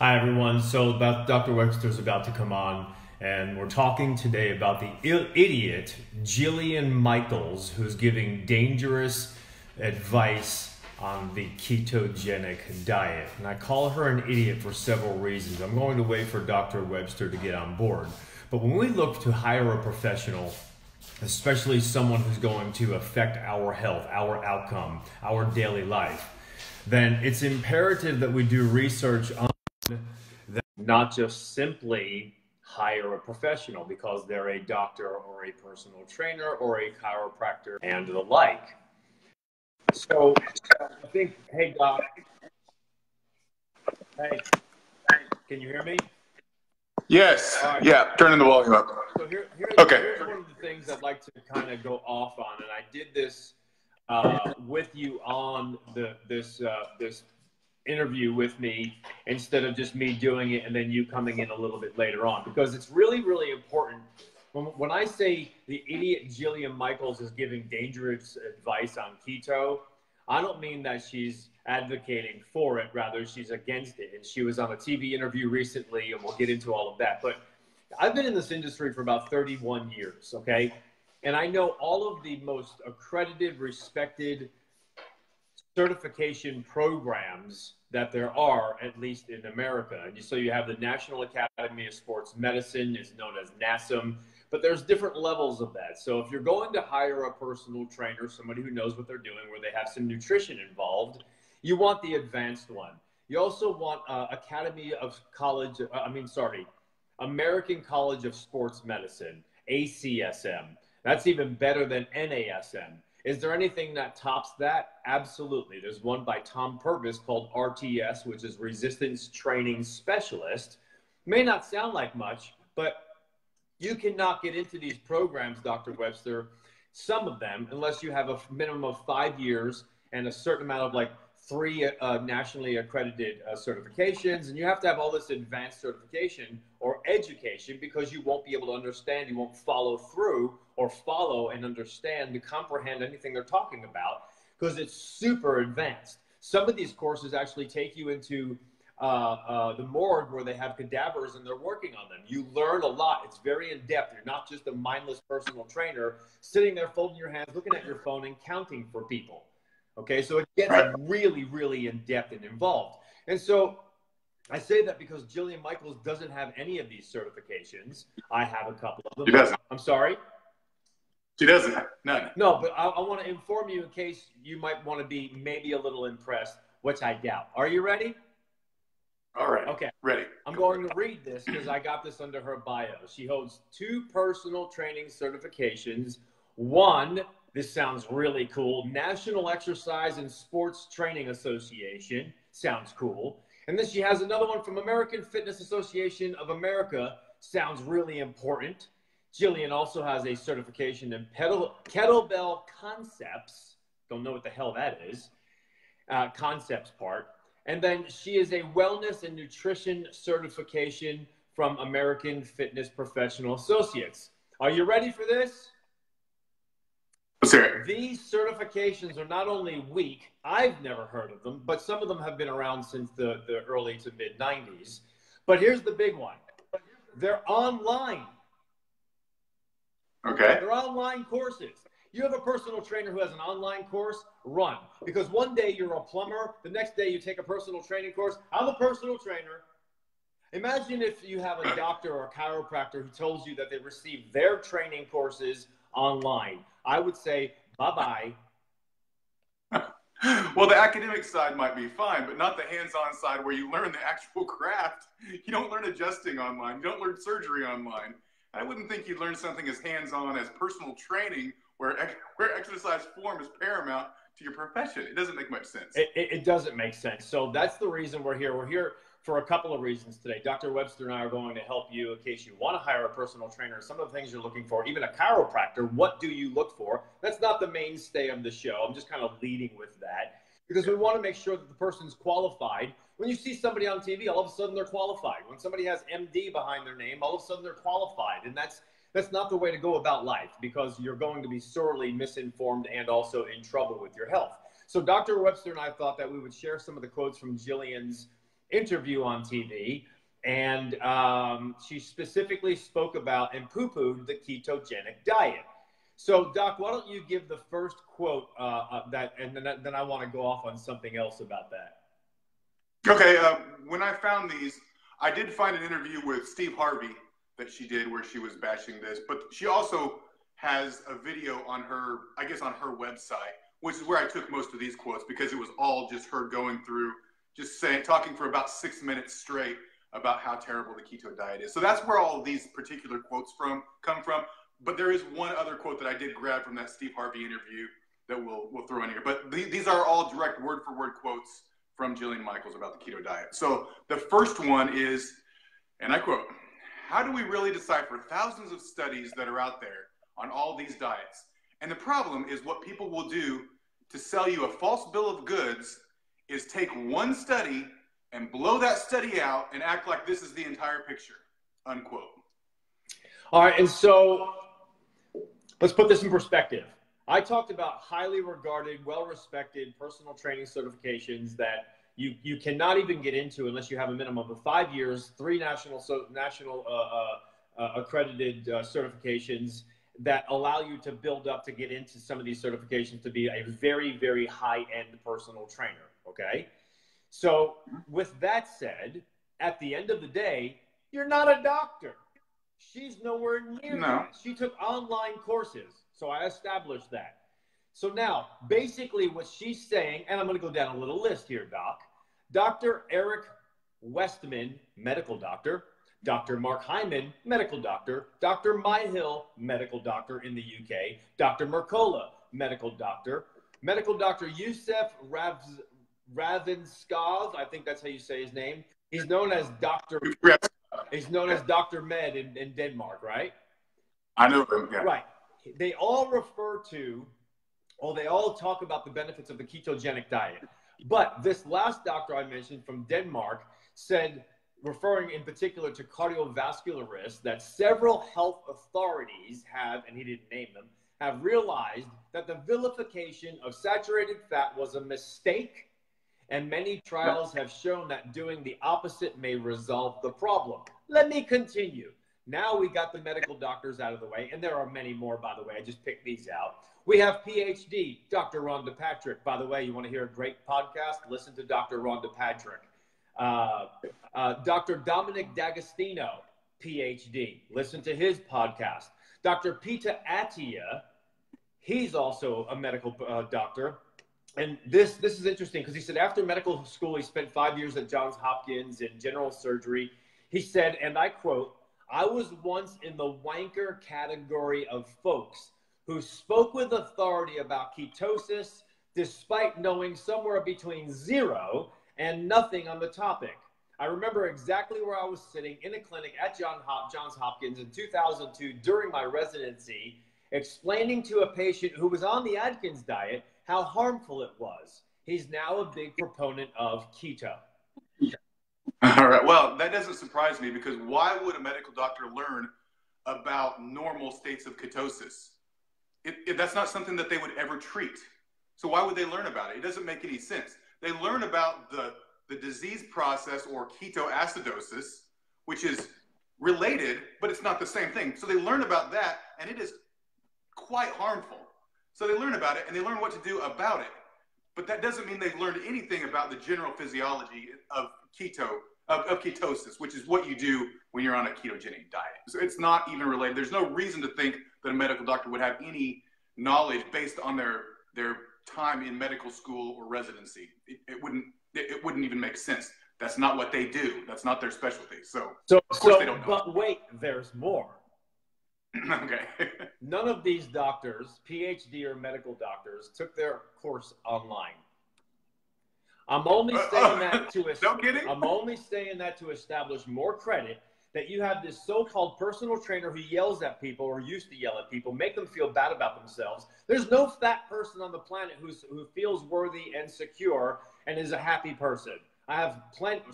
Hi everyone, so Dr. Webster is about to come on and we're talking today about the idiot Jillian Michaels, who's giving dangerous advice on the ketogenic diet. And I call her an idiot for several reasons. I'm going to wait for Dr. Webster to get on board. But when we look to hire a professional, especially someone who's going to affect our health, our outcome, our daily life, then it's imperative that we do research on that, not just simply hire a professional because they're a doctor or a personal trainer or a chiropractor and the like. So I think, hey Doc, hey, can you hear me? Yes, right. Yeah, turning the volume up. So here's one of the things I'd like to kind of go off on, and I did this with you on this interview with me instead of just me doing it and then you coming in a little bit later on, because it's really, really important. When I say the idiot Jillian Michaels is giving dangerous advice on keto, I don't mean that she's advocating for it, rather she's against it. And she was on a TV interview recently, and we'll get into all of that. But I've been in this industry for about 31 years, okay? And I know all of the most accredited, respected certification programs that there are, at least in America. And so you have the National Academy of Sports Medicine, is known as NASM, but there's different levels of that. So if you're going to hire a personal trainer, somebody who knows what they're doing, where they have some nutrition involved, you want the advanced one. You also want American College of Sports Medicine, ACSM. That's even better than NASM. Is there anything that tops that? Absolutely. There's one by Tom Purvis called RTS, which is Resistance Training Specialist. May not sound like much, but you cannot get into these programs, Dr. Webster, some of them, unless you have a minimum of 5 years and a certain amount of like 3 nationally accredited certifications. And you have to have all this advanced certification or education because you won't be able to understand, you won't follow through or follow and understand to comprehend anything they're talking about because it's super advanced. Some of these courses actually take you into the morgue where they have cadavers and they're working on them. You learn a lot. It's very in-depth. You're not just a mindless personal trainer sitting there folding your hands, looking at your phone and counting for people. Okay, so it gets really, really in-depth and involved. And so I say that because Jillian Michaels doesn't have any of these certifications. I have a couple of them. She doesn't. I'm sorry? She doesn't. None. No, but I want to inform you in case you might want to be maybe a little impressed, which I doubt. Are you ready? All right. Okay. Ready. I'm going to read this because I got this under her bio. She holds 2 personal training certifications. One, this sounds really cool, National Exercise and Sports Training Association. Sounds cool. And then she has another one from American Fitness Association of America. Sounds really important. Jillian also has a certification in kettlebell concepts. Don't know what the hell that is. Concepts part. And then she is a wellness and nutrition certification from American Fitness Professional Associates. Are you ready for this? Sure. These certifications are not only weak, I've never heard of them, but some of them have been around since the early to mid 90s. But here's the big one. They're online. Okay. They're online courses. You have a personal trainer who has an online course, run. Because one day you're a plumber, the next day you take a personal training course. I'm a personal trainer. Imagine if you have a doctor or a chiropractor who tells you that they received their training courses online. I would say bye-bye. Well, the academic side might be fine, but not the hands-on side where you learn the actual craft. You don't learn adjusting online. You don't learn surgery online. I wouldn't think you'd learn something as hands-on as personal training where exercise form is paramount to your profession. It doesn't make much sense. It doesn't make sense. So that's the reason we're here. We're here for a couple of reasons today. Dr. Webster and I are going to help you in case you want to hire a personal trainer, some of the things you're looking for, even a chiropractor, what do you look for? That's not the mainstay of the show. I'm just kind of leading with that because we want to make sure that the person's qualified. When you see somebody on TV, all of a sudden they're qualified. When somebody has MD behind their name, all of a sudden they're qualified. And that's not the way to go about life because you're going to be sorely misinformed and also in trouble with your health. So Dr. Webster and I thought that we would share some of the quotes from Jillian's interview on TV, and she specifically spoke about and poo-pooed the ketogenic diet. So, Doc, why don't you give the first quote and then I want to go off on something else about that. Okay, when I found these, I did find an interview with Steve Harvey that she did where she was bashing this, but she also has a video on her, I guess on her website, which is where I took most of these quotes, because it was all just her going through, just saying, talking for about 6 minutes straight about how terrible the keto diet is. So that's where all these particular quotes come from. But there is one other quote that I did grab from that Steve Harvey interview that we'll throw in here. But these are all direct word-for-word quotes from Jillian Michaels about the keto diet. So the first one is, and I quote, "How do we really decipher thousands of studies that are out there on all these diets? And the problem is what people will do to sell you a false bill of goods is take one study and blow that study out and act like this is the entire picture," unquote. All right, and so let's put this in perspective. I talked about highly regarded, well-respected personal training certifications that you cannot even get into unless you have a minimum of 5 years, 3 national accredited certifications that allow you to build up to get into some of these certifications to be a very, very high-end personal trainer, okay? So with that said, at the end of the day, you're not a doctor. She's nowhere near that. She took online courses, so I established that. So now, basically what she's saying, and I'm going to go down a little list here, Doc. Dr. Eric Westman, medical doctor. Dr. Mark Hyman, medical doctor. Dr. Myhill, medical doctor in the UK. Dr. Mercola, medical doctor. Medical doctor Yousef Rabs, Raven Skov, I think that's how you say his name. He's known as Dr. He's known as Dr. Med in Denmark, right? I know him, yeah. Right. They all refer to, or they all talk about the benefits of the ketogenic diet. But this last doctor I mentioned from Denmark said, referring in particular to cardiovascular risk, that several health authorities have, and he didn't name them, have realized that the vilification of saturated fat was a mistake. And many trials have shown that doing the opposite may resolve the problem. Let me continue. Now we got the medical doctors out of the way, and there are many more, by the way. I just picked these out. We have PhD, Dr. Rhonda Patrick. By the way, you want to hear a great podcast? Listen to Dr. Rhonda Patrick. Dr. Dominic D'Agostino, PhD. Listen to his podcast. Dr. Peter Attia, he's also a medical doctor. And this is interesting because he said after medical school, he spent 5 years at Johns Hopkins in general surgery. He said, and I quote, "I was once in the wanker category of folks who spoke with authority about ketosis despite knowing somewhere between zero and nothing on the topic. I remember exactly where I was sitting in a clinic at Johns Hopkins in 2002 during my residency, explaining to a patient who was on the Atkins diet how harmful it was." He's now a big proponent of keto. All right, well, that doesn't surprise me because why would a medical doctor learn about normal states of ketosis? If that's not something that they would ever treat. So why would they learn about it? It doesn't make any sense. They learn about the disease process or ketoacidosis, which is related, but it's not the same thing. So they learn about that and it is quite harmful. So they learn about it and they learn what to do about it. But that doesn't mean they've learned anything about the general physiology of ketosis, which is what you do when you're on a ketogenic diet. So it's not even related. There's no reason to think that a medical doctor would have any knowledge based on their time in medical school or residency. It wouldn't even make sense. That's not what they do. That's not their specialty. So of course they don't know. But wait, there's more. Okay. None of these doctors, PhD or medical doctors, took their course online. I'm only saying that to establish more credit that you have this so-called personal trainer who yells at people or used to yell at people, make them feel bad about themselves. There's no fat person on the planet who feels worthy and secure and is a happy person. I have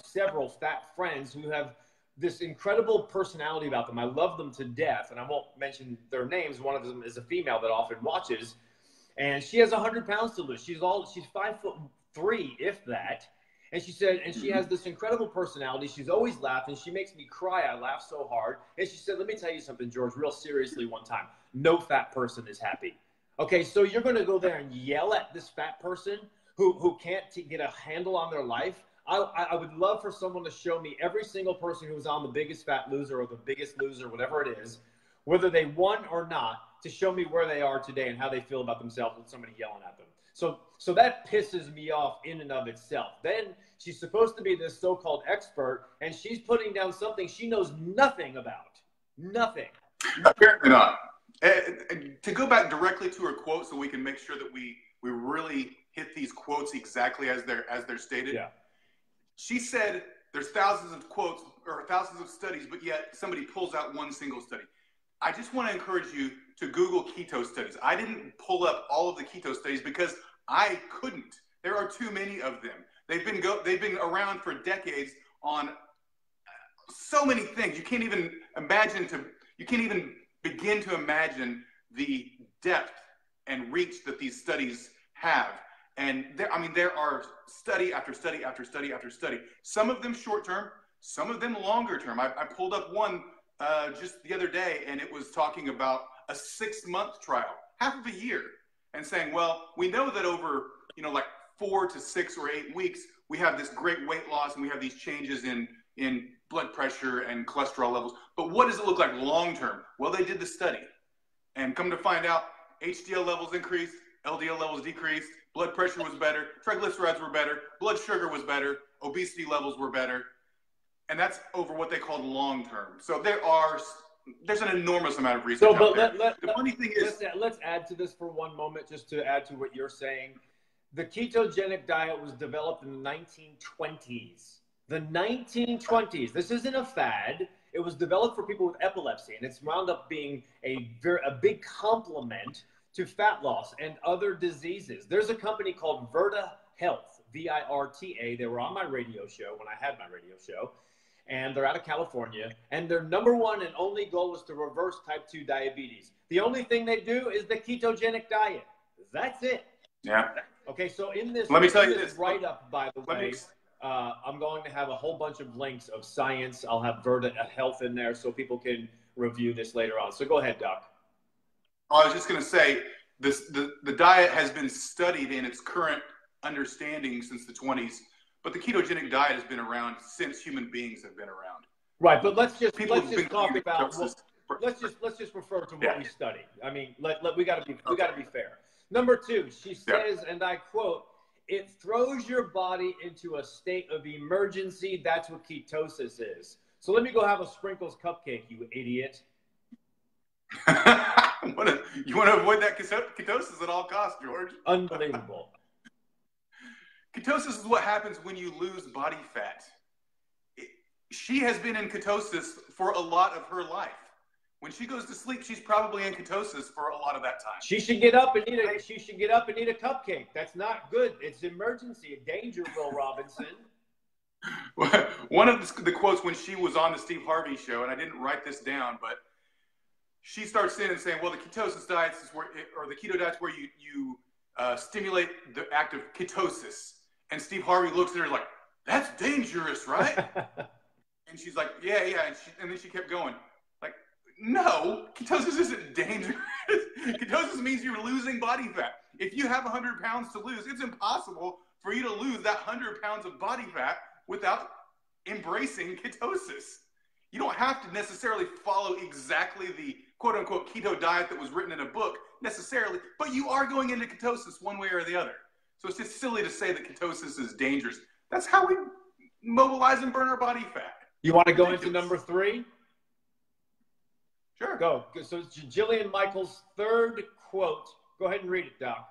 several fat friends who have this incredible personality about them. I love them to death, and I won't mention their names. One of them is a female that often watches, and she has 100 pounds to lose. She's 5'3", if that, And she said, and she has this incredible personality. She's always laughing. She makes me cry. I laugh so hard. And she said, let me tell you something, George, real seriously one time. No fat person is happy. Okay, so you're going to go there and yell at this fat person who can't get a handle on their life? I would love for someone to show me every single person who was on The Biggest Fat Loser or The Biggest Loser, whatever it is, whether they won or not, to show me where they are today and how they feel about themselves with somebody yelling at them. So that pisses me off in and of itself. Then she's supposed to be this so-called expert, and she's putting down something she knows nothing about. Nothing. Apparently not. And to go back directly to her quote so we can make sure that we really hit these quotes exactly as they're stated. Yeah. She said there's thousands of quotes or thousands of studies, but yet somebody pulls out one single study. I just want to encourage you to Google keto studies. I didn't pull up all of the keto studies because I couldn't. There are too many of them. They've been around for decades on so many things. You can't even begin to imagine the depth and reach that these studies have. And there are study after study after study after study. Some of them short-term, some of them longer-term. I pulled up one just the other day, and it was talking about a 6-month trial, half of a year, and saying, well, we know that over, like 4 to 6 or 8 weeks, we have this great weight loss and we have these changes in blood pressure and cholesterol levels. But what does it look like long-term? Well, they did the study, and come to find out, HDL levels increased, LDL levels decreased, blood pressure was better, triglycerides were better, blood sugar was better, obesity levels were better. And that's over what they called long-term. So there's an enormous amount of research Let's add to this for one moment, just to add to what you're saying. The ketogenic diet was developed in the 1920s. The 1920s. This isn't a fad. It was developed for people with epilepsy, and it's wound up being a big complement to fat loss and other diseases. There's a company called Virta Health, V-I-R-T-A. They were on my radio show when I had my radio show, and they're out of California, and their number one and only goal was to reverse type 2 diabetes. The only thing they do is the ketogenic diet. That's it. Yeah. Okay, so in this write-up, by the way, I'm going to have a whole bunch of links of science. I'll have Virta Health in there so people can review this later on. So go ahead, Doc. I was just going to say, the diet has been studied in its current understanding since the 20s, but the ketogenic diet has been around since human beings have been around. Right, but let's just refer to what we study. I mean, we got to be fair. Number two, she says, and I quote, "It throws your body into a state of emergency. That's what ketosis is." So let me go have a Sprinkles cupcake, you idiot. You want to avoid that ketosis at all costs, George. Unbelievable. Ketosis is what happens when you lose body fat. She has been in ketosis for a lot of her life. When she goes to sleep, she's probably in ketosis for a lot of that time. She should get up and eat a. She should get up and eat a cupcake. That's not good. It's emergency, a danger, Will Robinson. One of the quotes when she was on the Steve Harvey show, and I didn't write this down, but she starts in and saying, well, the ketosis diet is where, or the keto diet is where you stimulate the act of ketosis. And Steve Harvey looks at her like, that's dangerous, right? And she's like, yeah. And then she kept going. Like, no, ketosis isn't dangerous. Ketosis means you're losing body fat. If you have 100 pounds to lose, it's impossible for you to lose that 100 pounds of body fat without embracing ketosis. You don't have to necessarily follow exactly the quote-unquote keto diet that was written in a book necessarily, but you are going into ketosis one way or the other. So it's just silly to say that ketosis is dangerous. That's how we mobilize and burn our body fat. You want to go into number three? Sure. Go. So it's Jillian Michaels' third quote. Go ahead and read it, Doc.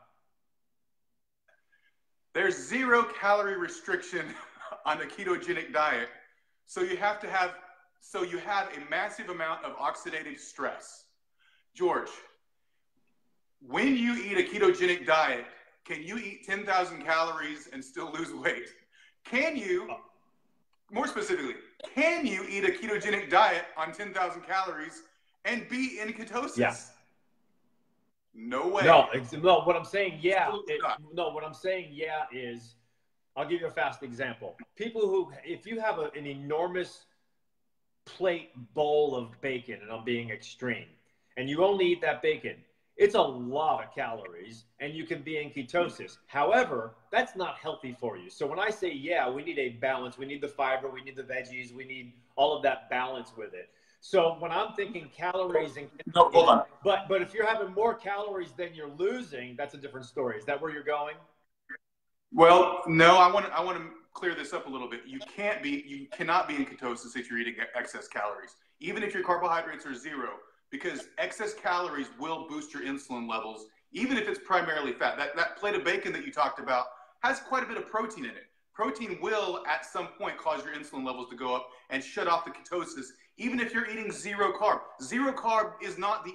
There's zero calorie restriction on a ketogenic diet, so you have a massive amount of oxidative stress. George, when you eat a ketogenic diet, can you eat 10,000 calories and still lose weight? More specifically, can you eat a ketogenic diet on 10,000 calories and be in ketosis? Yeah. No way. No, what I'm saying, yeah, is I'll give you a fast example. People who, if you have an enormous plate bowl of bacon, and I'm being extreme, and you only eat that bacon, it's a lot of calories, and you can be in ketosis. However, that's not healthy for you. So when I say, yeah, we need a balance, we need the fiber, we need the veggies, we need all of that balance with it. So when I'm thinking calories and no, hold on. But if you're having more calories than you're losing, that's a different story. Is that where you're going? Well, no, I want to clear this up a little bit. You cannot be in ketosis if you're eating excess calories, even if your carbohydrates are zero, because excess calories will boost your insulin levels, even if it's primarily fat. That plate of bacon that you talked about has quite a bit of protein in it. Protein will, at some point, cause your insulin levels to go up and shut off the ketosis, even if you're eating zero carb. Zero carb is not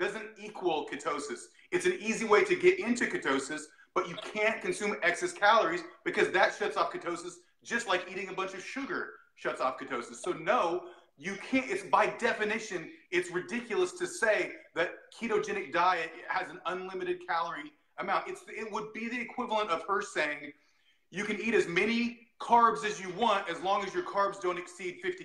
doesn't equal ketosis. It's an easy way to get into ketosis, but you can't consume excess calories because that shuts off ketosis, just like eating a bunch of sugar shuts off ketosis. So no, you can't. It's by definition, it's ridiculous to say that ketogenic diet has an unlimited calorie amount. It would be the equivalent of her saying, you can eat as many carbs as you want as long as your carbs don't exceed 50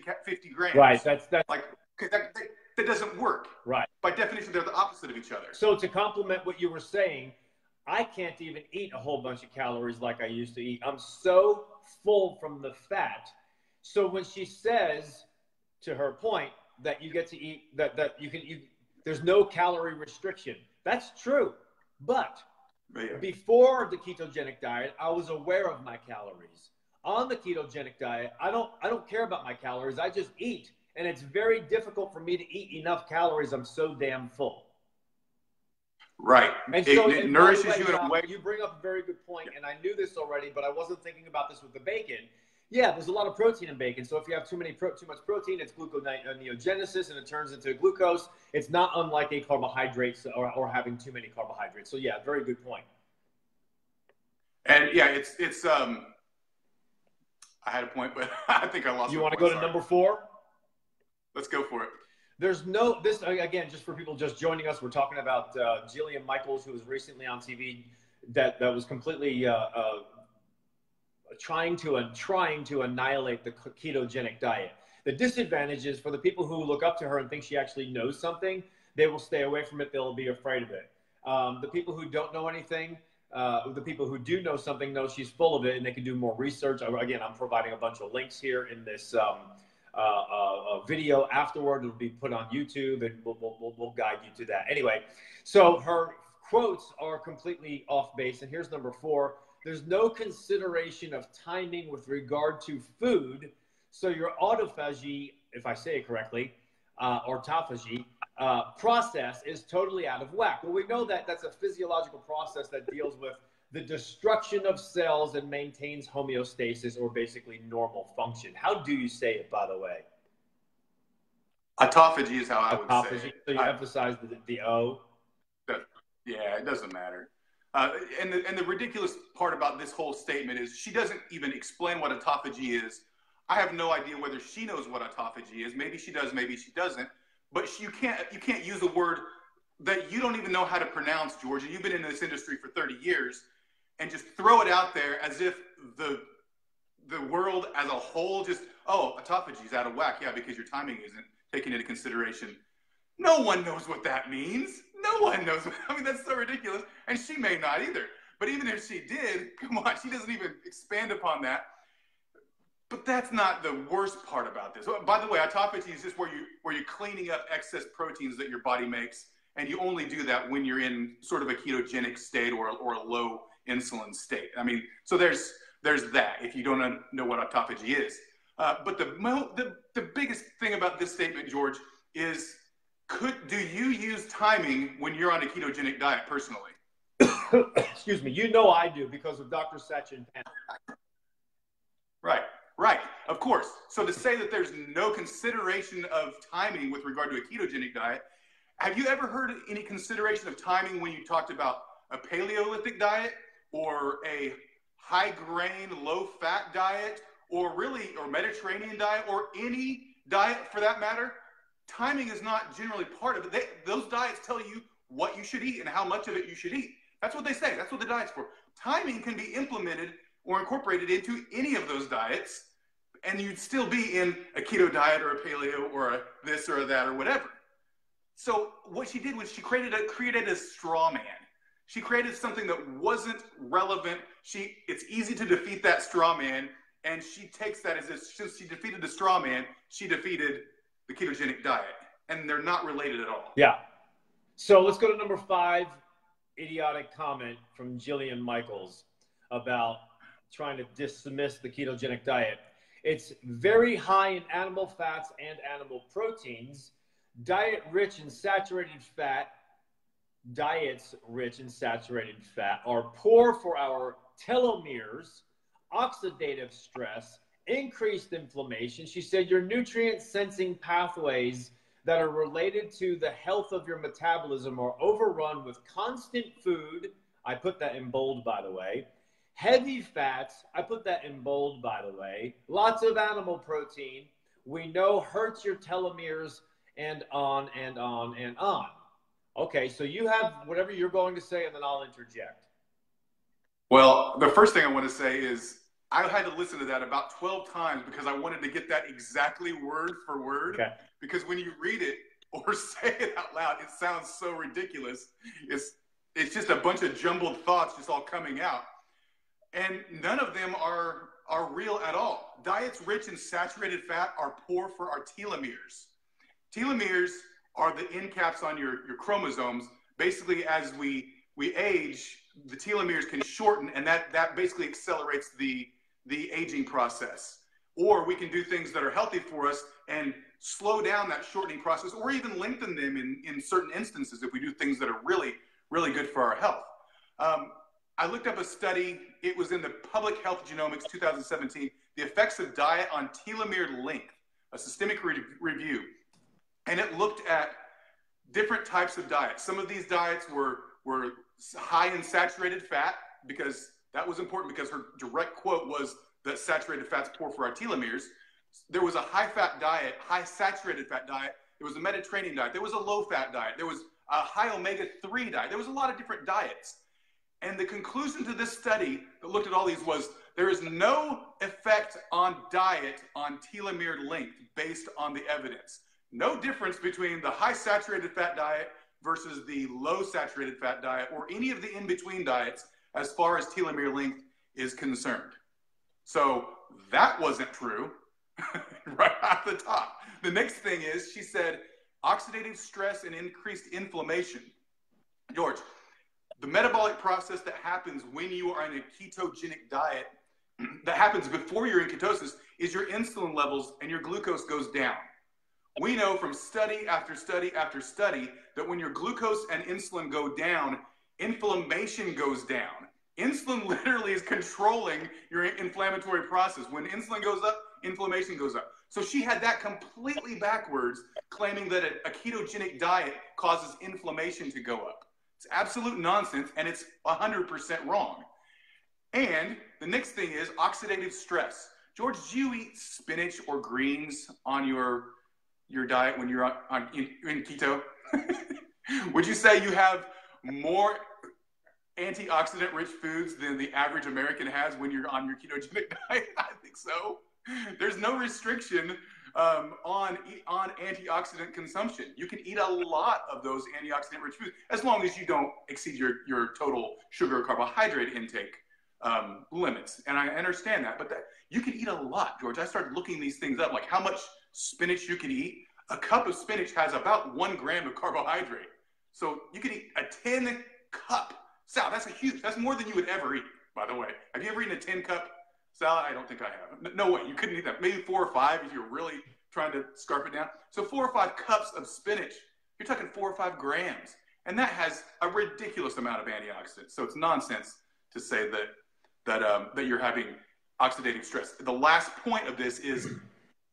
grams. Right, that's like, that doesn't work. Right. By definition, they're the opposite of each other. So to complement what you were saying, I can't even eat a whole bunch of calories like I used to eat. I'm so full from the fat. So when she says, to her point, that you get to eat, there's no calorie restriction. That's true. But before the ketogenic diet, I was aware of my calories. On the ketogenic diet, I don't care about my calories. I just eat. And it's very difficult for me to eat enough calories. I'm so damn full. Right. And so it nourishes you in a way. You bring up a very good point, and I knew this already, but I wasn't thinking about this with the bacon. Yeah, there's a lot of protein in bacon. So if you have too much protein, it's gluconeogenesis, and it turns into glucose. It's not unlike a carbohydrate or having too many carbohydrates. So yeah, very good point. And yeah, it's I had a point, but I think I lost. You want to go to number 4? Let's go for it. There's no, this, again, just for people just joining us, we're talking about Jillian Michaels, who was recently on TV, that was completely trying to annihilate the ketogenic diet. The disadvantage is for the people who look up to her and think she actually knows something, they will stay away from it, they'll be afraid of it. The people who don't know anything, the people who do know something know she's full of it, and they can do more research. Again, I'm providing a bunch of links here in this a video afterward. It'll be put on YouTube, and we'll guide you to that. Anyway, so her quotes are completely off base. And here's number 4. There's no consideration of timing with regard to food. So your autophagy, if I say it correctly, autophagy process is totally out of whack. Well, we know that that's a physiological process that deals with the destruction of cells and maintains homeostasis, or basically normal function. How do you say it, by the way? Autophagy is how I would say it. So you emphasize the O? Yeah, it doesn't matter. And the ridiculous part about this whole statement is she doesn't even explain what autophagy is. I have no idea whether she knows what autophagy is. Maybe she does, maybe she doesn't. But you can't use a word that you don't even know how to pronounce, George. And you've been in this industry for 30 years. And just throw it out there as if the world as a whole just, oh, autophagy is out of whack. Yeah, because your timing isn't taken into consideration. No one knows what that means. No one knows. I mean, that's so ridiculous. And she may not either. But even if she did, come on, she doesn't even expand upon that. But that's not the worst part about this. By the way, autophagy is just where you're cleaning up excess proteins that your body makes. And you only do that when you're in sort of a ketogenic state or a low insulin state. I mean, so there's that, if you don't know what autophagy is. But the biggest thing about this statement, George, is do you use timing when you're on a ketogenic diet personally? Excuse me. You know I do, because of Dr. Satchin. Right. Of course. So to say that there's no consideration of timing with regard to a ketogenic diet, have you ever heard any consideration of timing when you talked about a Paleolithic diet or a high-grain, low-fat diet or Mediterranean diet or any diet for that matter? Timing is not generally part of it. Those diets tell you what you should eat and how much of it you should eat. That's what they say. That's what the diet's for. Timing can be implemented or incorporated into any of those diets, and you'd still be in a keto diet or a paleo or a this or a that or whatever. So what she did was she created a straw man. She created something that wasn't relevant. It's easy to defeat that straw man, and she takes that as if since she defeated the straw man, she defeated the ketogenic diet, and they're not related at all. Yeah. So let's go to number 5, idiotic comment from Jillian Michaels about trying to dismiss the ketogenic diet. It's very high in animal fats and animal proteins. Diets rich in saturated fat are poor for our telomeres, oxidative stress, increased inflammation. She said your nutrient sensing pathways that are related to the health of your metabolism are overrun with constant food. I put that in bold, by the way. Heavy fats, I put that in bold, by the way. Lots of animal protein, we know hurts your telomeres, and on and on and on. Okay, so you have whatever you're going to say, and then I'll interject. Well, the first thing I want to say is I had to listen to that about 12 times because I wanted to get that exactly word for word. Okay. Because when you read it or say it out loud, it sounds so ridiculous. It's just a bunch of jumbled thoughts just all coming out. And none of them are real at all. Diets rich in saturated fat are poor for our telomeres. Telomeres are the end caps on your chromosomes. Basically, as we age, the telomeres can shorten, and that basically accelerates the aging process. Or we can do things that are healthy for us and slow down that shortening process, or even lengthen them in certain instances if we do things that are really, really good for our health. I looked up a study, it was in the Public Health Genomics 2017, the effects of diet on telomere length, a systemic review. And it looked at different types of diets. Some of these diets were high in saturated fat, because that was important because her direct quote was that saturated fat's poor for our telomeres. There was a high-fat diet, high saturated fat diet. There was a Mediterranean diet. There was a low-fat diet. There was a high omega-3 diet. There was a lot of different diets. And the conclusion to this study that looked at all these was there is no effect on diet on telomere length based on the evidence. No difference between the high saturated fat diet versus the low saturated fat diet or any of the in-between diets as far as telomere length is concerned. So that wasn't true right off the top. The next thing is she said oxidative stress and increased inflammation. George, the metabolic process that happens when you are in a ketogenic diet, that happens before you're in ketosis, is your insulin levels and your glucose goes down. We know from study after study after study that when your glucose and insulin go down, inflammation goes down. Insulin literally is controlling your inflammatory process. When insulin goes up, inflammation goes up. So she had that completely backwards, claiming that a ketogenic diet causes inflammation to go up. It's absolute nonsense, and it's 100% wrong. And the next thing is oxidative stress. George, do you eat spinach or greens on your diet when you're in keto? Would you say you have more antioxidant-rich foods than the average American has when you're on your ketogenic diet? I think so. There's no restriction on antioxidant consumption. You can eat a lot of those antioxidant-rich foods as long as you don't exceed your total sugar or carbohydrate intake limits. And I understand that, but you can eat a lot, George. I started looking these things up, like how much spinach you can eat. A cup of spinach has about 1 gram of carbohydrate. So you can eat a 10 cup salad. That's more than you would ever eat, by the way. Have you ever eaten a 10 cup salad? I don't think I have. No way, you couldn't eat that. Maybe 4 or 5 if you're really trying to scarf it down. So 4 or 5 cups of spinach, you're talking 4 or 5 grams. And that has a ridiculous amount of antioxidants. So it's nonsense to say that you're having oxidative stress. The last point of this is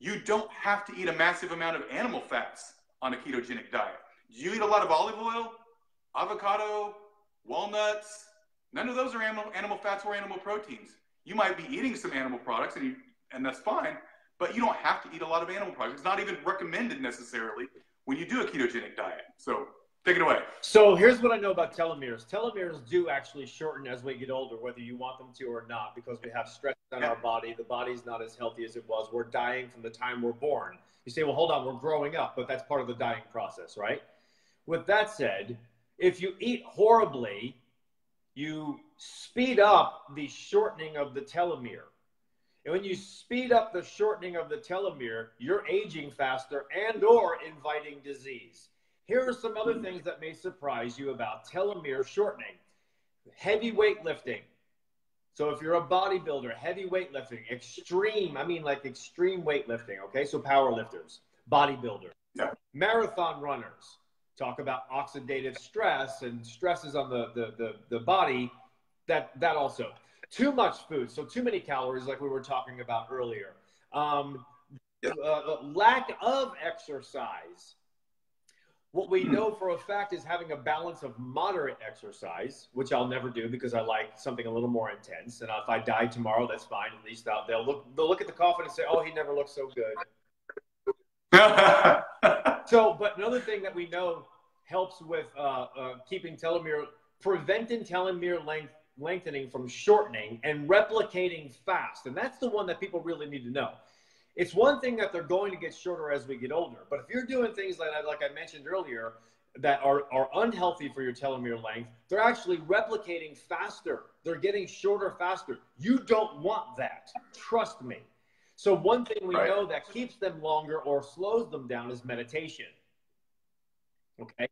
you don't have to eat a massive amount of animal fats on a ketogenic diet. You eat a lot of olive oil, avocado, walnuts. None of those are animal fats or animal proteins. You might be eating some animal products, and that's fine, but you don't have to eat a lot of animal products. It's not even recommended necessarily when you do a ketogenic diet. So Take it away. So here's what I know about telomeres. Telomeres do actually shorten as we get older, whether you want them to or not, because we have stress on our body. The body's not as healthy as it was. We're dying from the time we're born. You say, well, hold on, we're growing up, but that's part of the dying process, right? With that said, if you eat horribly, you speed up the shortening of the telomere. And when you speed up the shortening of the telomere, you're aging faster and or inviting disease. Here are some other things that may surprise you about telomere shortening. Heavy weightlifting. So if you're a bodybuilder, heavy weightlifting, extreme, I mean like extreme weightlifting, okay? So powerlifters, bodybuilders, marathon runners. Talk about oxidative stress and stresses on the body, that also. Too much food, so too many calories like we were talking about earlier. Lack of exercise. What we know for a fact is having a balance of moderate exercise, which I'll never do because I like something a little more intense. And if I die tomorrow, that's fine. At least they'll look at the coffin and say, oh, he never looked so good. So, but another thing that we know helps with keeping telomere, preventing telomere lengthening from shortening and replicating fast. And that's the one that people really need to know. It's one thing that they're going to get shorter as we get older, but if you're doing things like I mentioned earlier that are unhealthy for your telomere length, they're actually replicating faster. They're getting shorter faster. You don't want that. Trust me. So one thing we know that keeps them longer or slows them down is meditation. Okay?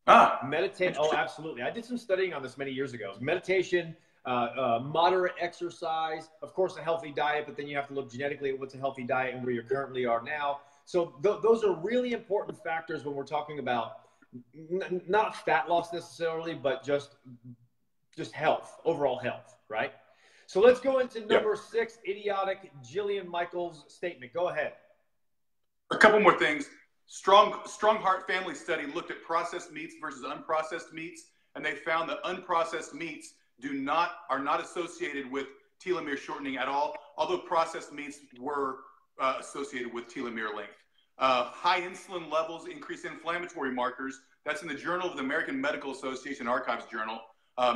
Meditate. Oh, absolutely. I did some studying on this many years ago. Meditation, moderate exercise, of course, a healthy diet, but then you have to look genetically at what's a healthy diet and where you currently are now. So those are really important factors when we're talking about not fat loss necessarily, but just health, overall health, right? So let's go into number six, idiotic Jillian Michaels statement. Go ahead. A couple more things. Strong Heart Family Study looked at processed meats versus unprocessed meats, and they found that unprocessed meats are not associated with telomere shortening at all, although processed meats were associated with telomere length. High insulin levels increase inflammatory markers. That's in the Journal of the American Medical Association Archives Journal.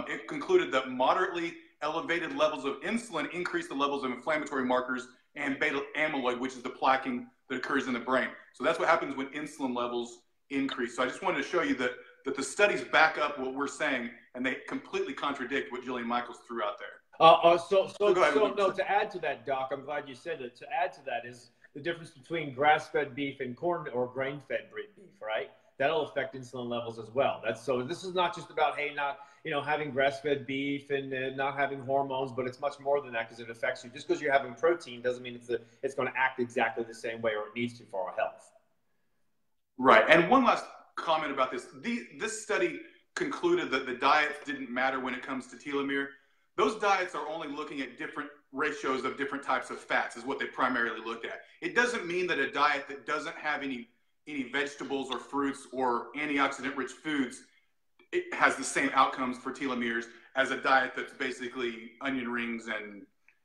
It concluded that moderately elevated levels of insulin increase the levels of inflammatory markers and beta amyloid, which is the plaquing that occurs in the brain. So that's what happens when insulin levels increase. So I just wanted to show you that the studies back up what we're saying, and they completely contradict what Jillian Michaels threw out there. So to add to that, Doc, I'm glad you said it. To add to that is the difference between grass-fed beef and corn or grain-fed beef, right? That'll affect insulin levels as well. So this is not just about, hey, not, you know, having grass-fed beef and not having hormones, but it's much more than that because it affects you. Just because you're having protein doesn't mean it's going to act exactly the same way, or it needs to for our health. Right, and one last comment about this. This study concluded that the diets didn't matter when it comes to telomere. Those diets are only looking at different ratios of different types of fats is what they primarily looked at. It doesn't mean that a diet that doesn't have any vegetables or fruits or antioxidant-rich foods, it has the same outcomes for telomeres as a diet that's basically onion rings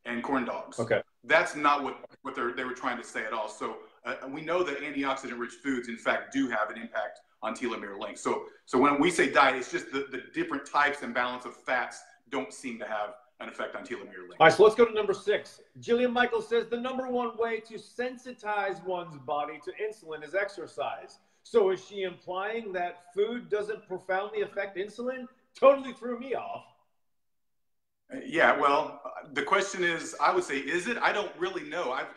and corn dogs. Okay. That's not what they were trying to say at all. So we know that antioxidant-rich foods, in fact, do have an impact on telomere length. So when we say diet, it's just the different types and balance of fats don't seem to have an effect on telomere length. All right, so let's go to number six. Jillian Michaels says the number one way to sensitize one's body to insulin is exercise. So is she implying that food doesn't profoundly affect insulin? Totally threw me off. Yeah, well, the question is, I would say, is it? I don't really know. I've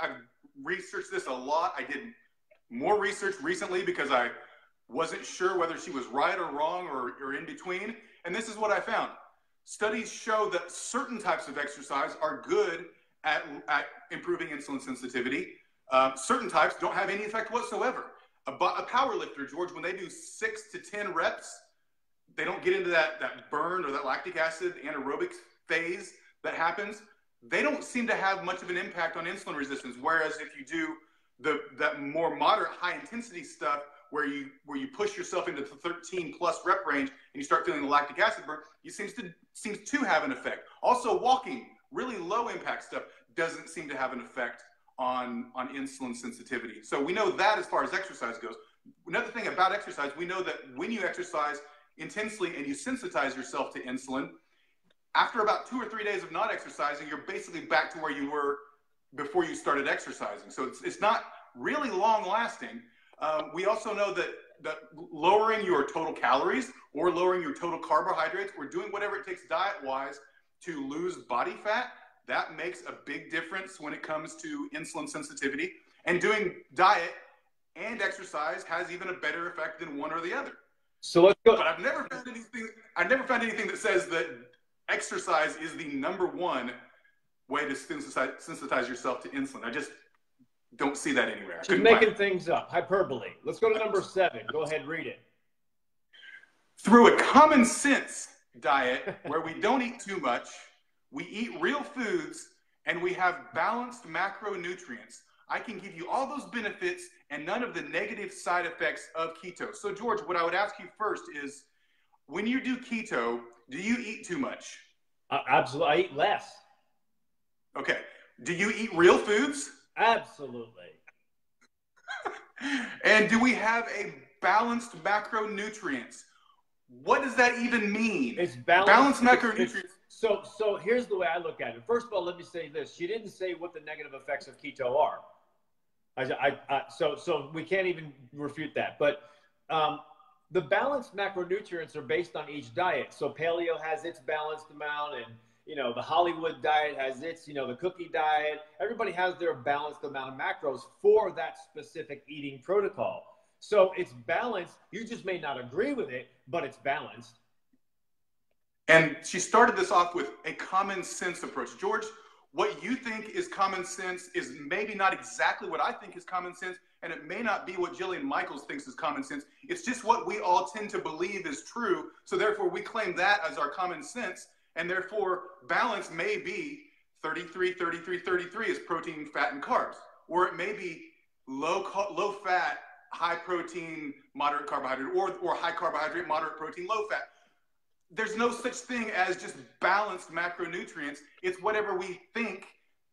researched this a lot. I did more research recently because I wasn't sure whether she was right or wrong or in between. And this is what I found. Studies show that certain types of exercise are good at improving insulin sensitivity. Certain types don't have any effect whatsoever. A power lifter, George, when they do 6 to 10 reps, they don't get into that burn or that lactic acid anaerobic phase that happens. They don't seem to have much of an impact on insulin resistance. Whereas if you do that more moderate high intensity stuff, where you push yourself into the 13+ rep range and you start feeling the lactic acid burn, it seems to have an effect. Also, walking, really low impact stuff, doesn't seem to have an effect on insulin sensitivity. So we know that as far as exercise goes. Another thing about exercise, we know that when you exercise, intensely and you sensitize yourself to insulin, after about 2 or 3 days of not exercising, you're basically back to where you were before you started exercising. So it's not really long lasting. We also know that lowering your total calories or lowering your total carbohydrates or doing whatever it takes diet-wise to lose body fat, that makes a big difference when it comes to insulin sensitivity. And doing diet and exercise has even a better effect than one or the other. So let's go. But I've never found anything that says that exercise is the number one way to sensitize yourself to insulin. I just don't see that anywhere. She's making things up. Hyperbole. Let's go to number 7. Go ahead, read it. Through a common sense diet where we don't eat too much, we eat real foods, and we have balanced macronutrients, I can give you all those benefits and none of the negative side effects of keto. So George, what I would ask you first is, when you do keto, do you eat too much? Absolutely. I eat less. Okay. Do you eat real foods? Absolutely. And do we have a balanced macronutrients? What does that even mean? It's balanced macronutrients. So here's the way I look at it. First of all, let me say this. She didn't say what the negative effects of keto are. So we can't even refute that. But the balanced macronutrients are based on each diet. So paleo has its balanced amount, and the Hollywood diet has its, the cookie diet. Everybody has their balanced amount of macros for that specific eating protocol. So it's balanced. You just may not agree with it, but it's balanced. And she started this off with a common sense approach. George, what you think is common sense is maybe not exactly what I think is common sense, and it may not be what Jillian Michaels thinks is common sense. It's just what we all tend to believe is true, so therefore we claim that as our common sense, and therefore balance may be 33, 33, 33 is protein, fat, and carbs, or it may be low fat, high protein, moderate carbohydrate, or high carbohydrate, moderate protein, low fat. There's no such thing as just balanced macronutrients. It's whatever we think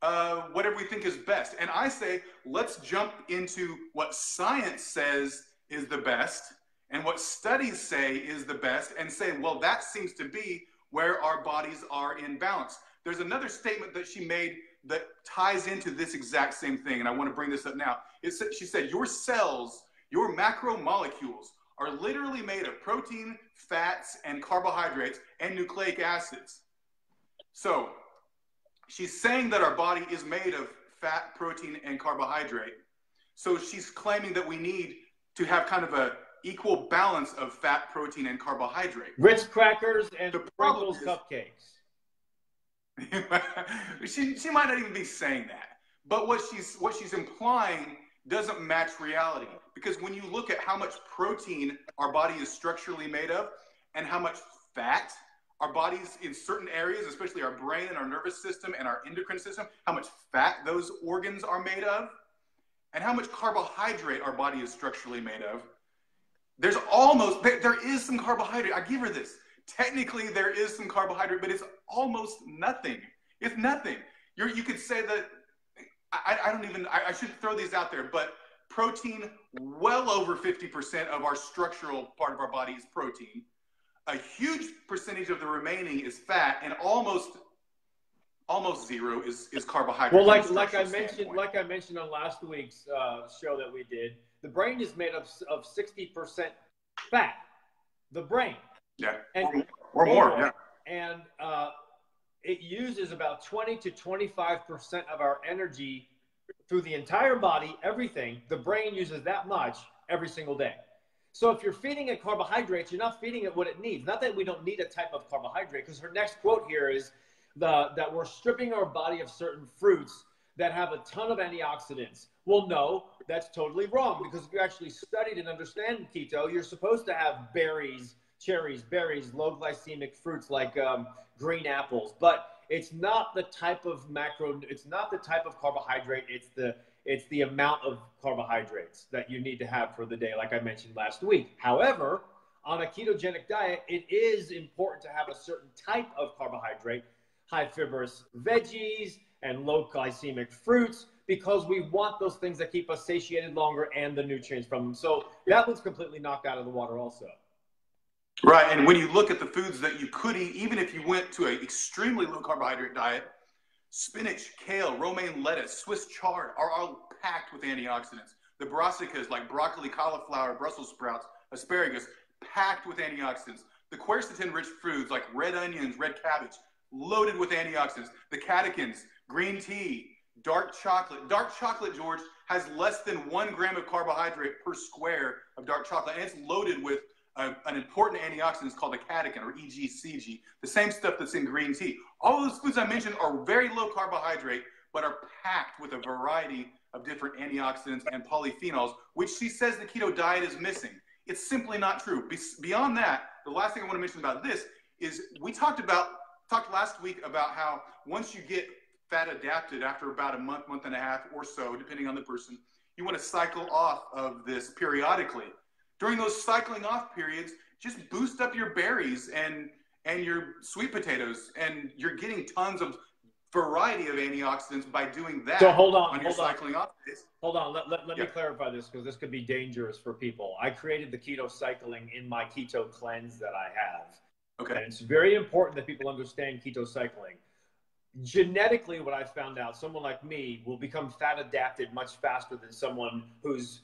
is best. And I say, let's jump into what science says is the best and what studies say is the best and say, well, that seems to be where our bodies are in balance. There's another statement that she made that ties into this exact same thing, and I want to bring this up now. She said, your cells, your macromolecules, are literally made of protein, fats, and carbohydrates, and nucleic acids. So she's saying that our body is made of fat, protein, and carbohydrate. So she's claiming that we need to have kind of a equal balance of fat, protein, and carbohydrate. Ritz crackers and Pringles cupcakes. She might not even be saying that, but what she's implying doesn't match reality, because when you look at how much protein our body is structurally made of and how much fat our bodies in certain areas, especially our brain and our nervous system and our endocrine system, how much fat those organs are made of and how much carbohydrate our body is structurally made of, there is some carbohydrate. I give her this. Technically, there is some carbohydrate, but it's almost nothing. It's nothing. You could say that, I should throw these out there, but protein, well over 50% of our structural part of our body is protein. A huge percentage of the remaining is fat, and almost zero is carbohydrate. Well, like I mentioned on last week's show that we did, the brain is made up of 60% fat. The brain. Yeah, or more, yeah. And it uses about 20 to 25% of our energy through the entire body, everything. The brain uses that much every single day. So if you're feeding it carbohydrates, you're not feeding it what it needs. Not that we don't need a type of carbohydrate, because her next quote here is that we're stripping our body of certain fruits that have a ton of antioxidants. Well, no, that's totally wrong, because if you actually studied and understand keto, you're supposed to have berries, cherries, berries, low glycemic fruits like green apples, but it's not the type of carbohydrate, it's the amount of carbohydrates that you need to have for the day, like I mentioned last week. However, on a ketogenic diet, it is important to have a certain type of carbohydrate, high fibrous veggies and low glycemic fruits, because we want those things that keep us satiated longer and the nutrients from them. So that one's completely knocked out of the water also. Right, and when you look at the foods that you could eat, even if you went to an extremely low carbohydrate diet, spinach, kale, romaine lettuce, Swiss chard are all packed with antioxidants. The brassicas, like broccoli, cauliflower, Brussels sprouts, asparagus, packed with antioxidants. The quercetin-rich foods like red onions, red cabbage, loaded with antioxidants. The catechins, green tea, dark chocolate. Dark chocolate, George, has less than 1 gram of carbohydrate per square of dark chocolate, and it's loaded with an important antioxidant is called a catechin, or EGCG, the same stuff that's in green tea. All of those foods I mentioned are very low carbohydrate, but are packed with a variety of different antioxidants and polyphenols, which she says the keto diet is missing. It's simply not true. Beyond that, the last thing I want to mention about this is we talked last week about how once you get fat adapted after about a month, month and a half or so, depending on the person, you want to cycle off of this periodically. During those cycling off periods, just boost up your berries and your sweet potatoes, and you're getting tons of variety of antioxidants by doing that. So hold on, let me clarify this, because this could be dangerous for people. I created the keto cycling in my Keto Cleanse that I have. Okay. And it's very important that people understand keto cycling. Genetically, what I found out, someone like me will become fat adapted much faster than someone who's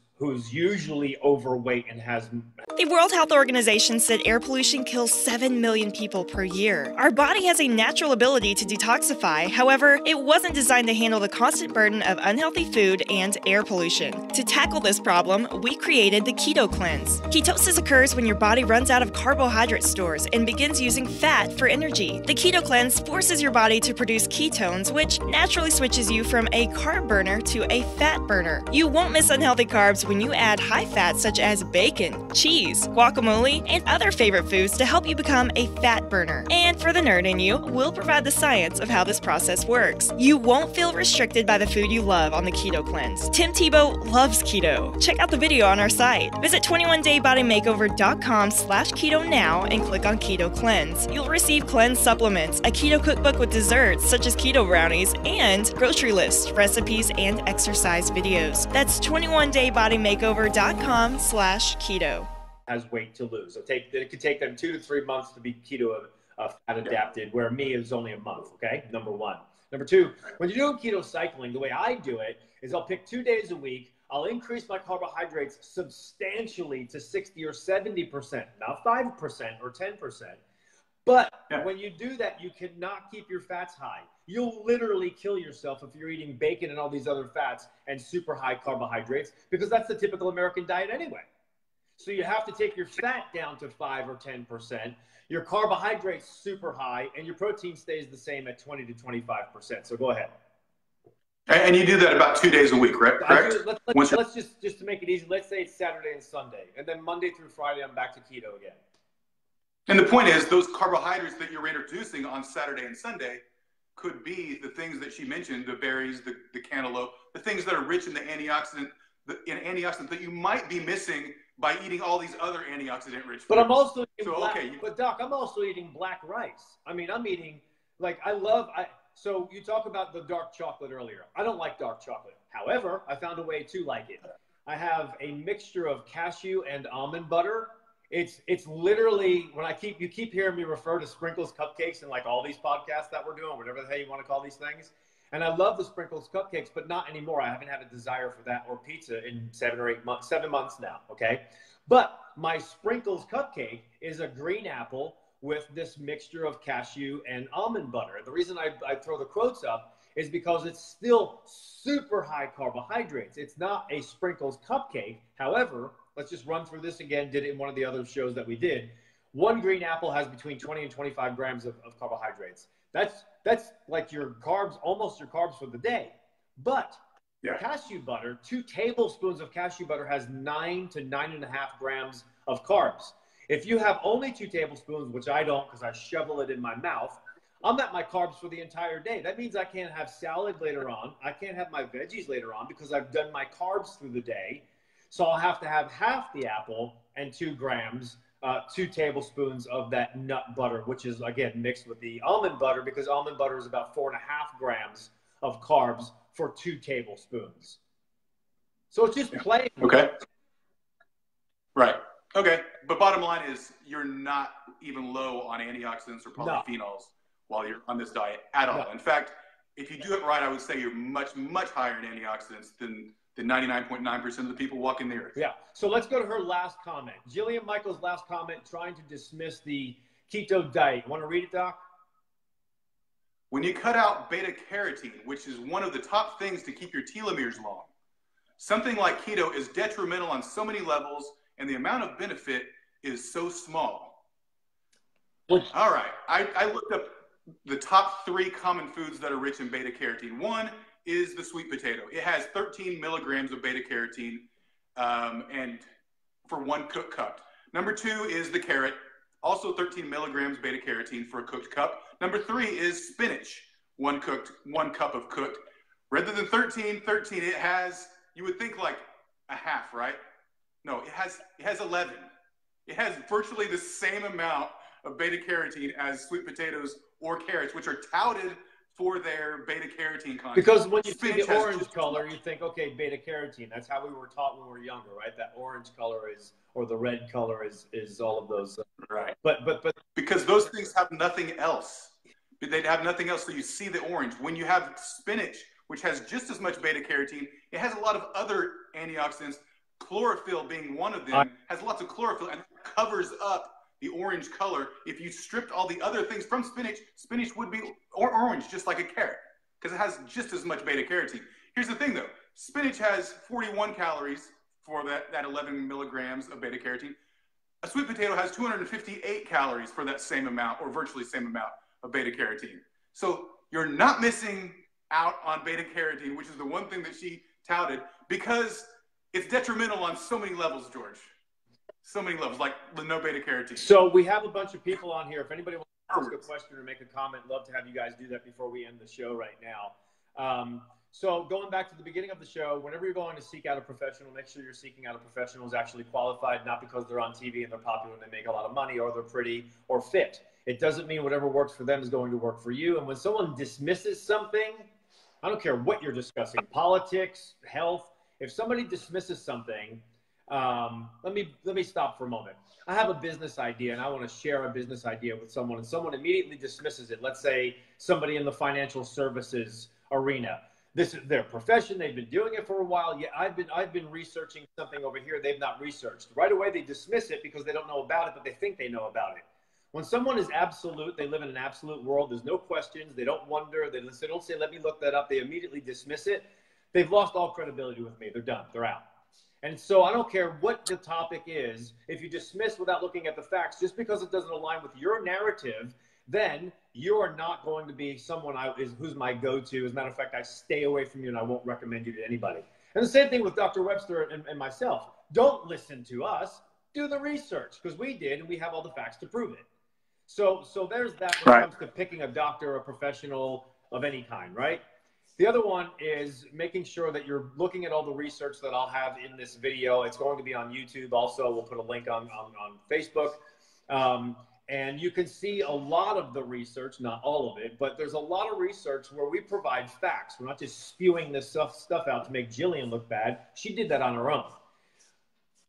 usually overweight and has... The World Health Organization said air pollution kills 7 million people per year. Our body has a natural ability to detoxify. However, it wasn't designed to handle the constant burden of unhealthy food and air pollution. To tackle this problem, we created the Keto Cleanse. Ketosis occurs when your body runs out of carbohydrate stores and begins using fat for energy. The Keto Cleanse forces your body to produce ketones, which naturally switches you from a carb burner to a fat burner. You won't miss unhealthy carbs when you add high fats such as bacon, cheese, guacamole, and other favorite foods to help you become a fat burner. And for the nerd in you, we'll provide the science of how this process works. You won't feel restricted by the food you love on the Keto Cleanse. Tim Tebow loves keto. Check out the video on our site. Visit 21daybodymakeover.com/keto now and click on Keto Cleanse. You'll receive cleanse supplements, a keto cookbook with desserts such as keto brownies, and grocery lists, recipes, and exercise videos. That's 21daybodymakeover.com/keto. Has weight to lose. It could take them 2 to 3 months to be keto fat adapted, where me is only a month, okay? Number one. Number two, when you're doing keto cycling, the way I do it is I'll pick 2 days a week. I'll increase my carbohydrates substantially to 60 or 70%, not 5% or 10%. But when you do that, you cannot keep your fats high. You'll literally kill yourself if you're eating bacon and all these other fats and super high carbohydrates, because that's the typical American diet anyway. So you have to take your fat down to 5 or 10%, your carbohydrates super high, and your protein stays the same at 20 to 25%. So go ahead. And you do that about 2 days a week, right? Let's just to make it easy, let's say it's Saturday and Sunday, and then Monday through Friday, I'm back to keto again. And the point is, those carbohydrates that you're introducing on Saturday and Sunday could be the things that she mentioned, the berries, the cantaloupe, the things that are rich in antioxidant that you might be missing by eating all these other antioxidant-rich foods. But I'm also eating I'm also eating black rice. I mean, I'm eating, like, so you talk about the dark chocolate earlier. I don't like dark chocolate. However, I found a way to like it. I have a mixture of cashew and almond butter. It's literally, when you keep hearing me refer to Sprinkles Cupcakes and like all these podcasts that we're doing, whatever the hell you want to call these things. And I love the Sprinkles Cupcakes, but not anymore. I haven't had a desire for that or pizza in 7 or 8 months, 7 months now. Okay. But my Sprinkles Cupcake is a green apple with this mixture of cashew and almond butter. And the reason I throw the quotes up is because it's still super high carbohydrates. It's not a Sprinkles Cupcake. However, let's just run through this again. Did it in one of the other shows that we did. One green apple has between 20 and 25 grams of carbohydrates. That's like your carbs, almost your carbs for the day. But cashew butter, 2 tablespoons of cashew butter has 9 to 9.5 grams of carbs. If you have only 2 tablespoons, which I don't because I shovel it in my mouth, I'm at my carbs for the entire day. That means I can't have salad later on. I can't have my veggies later on because I've done my carbs through the day. So I'll have to have half the apple and 2 tablespoons of that nut butter, which is, again, mixed with the almond butter, because almond butter is about 4.5 grams of carbs for 2 tablespoons. So it's just plain. Okay. Right. Okay. But bottom line is you're not even low on antioxidants or polyphenols while you're on this diet at all. In fact, if you do it right, I would say you're much, much higher in antioxidants than 99.9% of the people walking the earth. Yeah. So let's go to her last comment. Jillian Michaels' last comment, trying to dismiss the keto diet. Want to read it, Doc? When you cut out beta carotene, which is one of the top things to keep your telomeres long, something like keto is detrimental on so many levels, and the amount of benefit is so small. Which, all right. I looked up the top 3 common foods that are rich in beta carotene. One is the sweet potato. It has 13 milligrams of beta carotene and for 1 cooked cup. Number 2 is the carrot, also 13 milligrams beta carotene for a cooked cup. Number 3 is spinach, 1 cup of cooked. Rather than 13, it has, you would think like a half, right? No, it has 11. It has virtually the same amount of beta carotene as sweet potatoes or carrots, which are touted for their beta carotene content. Because when you see the orange color, you think, okay, beta carotene. That's how we were taught when we were younger, right? That orange color is, or the red color is all of those. Right. But because those things have nothing else. They have nothing else, so you see the orange. When you have spinach, which has just as much beta carotene, it has a lot of other antioxidants, chlorophyll being one of them, has lots of chlorophyll and covers up the orange color. If you stripped all the other things from spinach, spinach would be orange, just like a carrot, because it has just as much beta carotene. Here's the thing though, spinach has 41 calories for that 11 milligrams of beta carotene. A sweet potato has 258 calories for that same amount, or virtually same amount of beta carotene. So you're not missing out on beta carotene, which is the one thing that she touted, because it's detrimental on so many levels, George. So many levels, like no beta carotene. So we have a bunch of people on here. If anybody wants to ask a question or make a comment, love to have you guys do that before we end the show right now. So going back to the beginning of the show, whenever you're going to seek out a professional, make sure you're seeking out a professional who's actually qualified, not because they're on TV and they're popular and they make a lot of money or they're pretty or fit. It doesn't mean whatever works for them is going to work for you. And when someone dismisses something, I don't care what you're discussing, politics, health, if somebody dismisses something, let me stop for a moment. I have a business idea and I want to share a business idea with someone, and someone immediately dismisses it. Let's say somebody in the financial services arena. This is their profession. They've been doing it for a while. Yeah, I've been researching something over here they've not researched. Right away they dismiss it because they don't know about it, but they think they know about it. When someone is absolute, they live in an absolute world. There's no questions. They don't wonder. They don't say, let me look that up. They immediately dismiss it. They've lost all credibility with me. They're done. They're out. And so I don't care what the topic is, if you dismiss without looking at the facts, just because it doesn't align with your narrative, then you are not going to be someone who's my go-to. As a matter of fact, I stay away from you and I won't recommend you to anybody. And the same thing with Dr. Webster and myself. Don't listen to us. Do the research, because we did and we have all the facts to prove it. So there's that when it comes to picking a doctor or a professional of any kind, right? The other one is making sure that you're looking at all the research that I'll have in this video. It's going to be on YouTube. Also, we'll put a link on Facebook. And you can see a lot of the research, not all of it, but there's a lot of research where we provide facts. We're not just spewing this stuff out to make Jillian look bad. She did that on her own.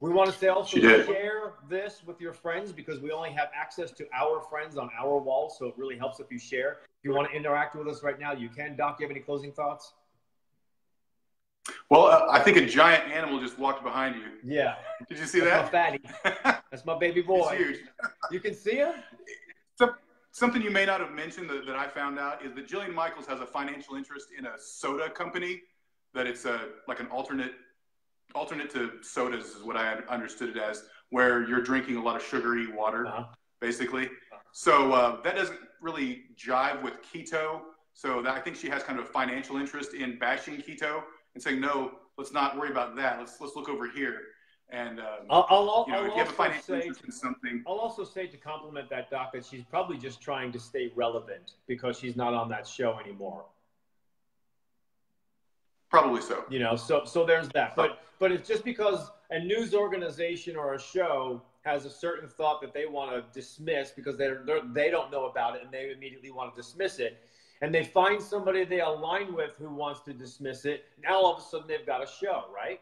We want to say also share this with your friends, because we only have access to our friends on our wall. So it really helps if you share. If you want to interact with us right now, you can. Doc, do you have any closing thoughts? Well, I think a giant animal just walked behind you. Yeah. Did you see that? That's my fatty. That's my baby boy. He's huge. You can see him? So, something you may not have mentioned that I found out is that Jillian Michaels has a financial interest in a soda company, that it's like an alternate to sodas is what I understood it as, where you're drinking a lot of sugary water, basically. So that doesn't really jive with keto. So I think she has kind of a financial interest in bashing keto and saying, no, let's not worry about that. Let's look over here. And if you have a financial interest in something. I'll also say, to compliment that doc, that she's probably just trying to stay relevant because she's not on that show anymore. Probably so. You know, so there's that. But it's just because a news organization or a show has a certain thought that they want to dismiss because they don't know about it and they immediately want to dismiss it. And they find somebody they align with who wants to dismiss it. Now all of a sudden they've got a show, right?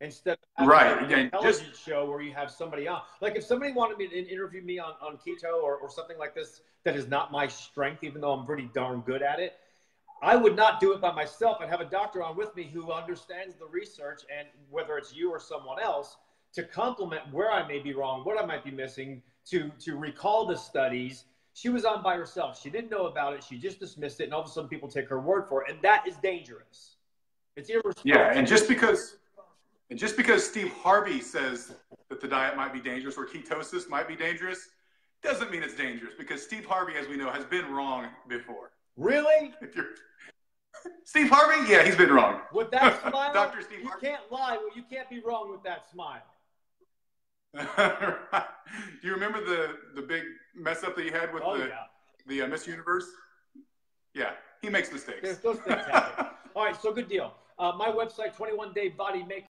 instead of a television show where you have somebody on. Like if somebody wanted me to interview me on keto or something like this, that is not my strength, even though I'm pretty darn good at it, I would not do it by myself. I'd have a doctor on with me who understands the research, and whether it's you or someone else, to complement where I may be wrong, what I might be missing, to recall the studies. She was on by herself. She didn't know about it. She just dismissed it, and all of a sudden people take her word for it, and that is dangerous. It's irresponsible. Yeah, and just because Steve Harvey says that the diet might be dangerous or ketosis might be dangerous doesn't mean it's dangerous, because Steve Harvey, as we know, has been wrong before. Really? If you're... Steve Harvey? Yeah, he's been wrong. With that smile, Dr. Steve Harvey, you can't lie. You can't be wrong with that smile. Right. Do you remember the big mess up that you had with the Miss Universe? Yeah, he makes mistakes. Those things happen. All right, so good deal. My website, 21 Day Body Makeover.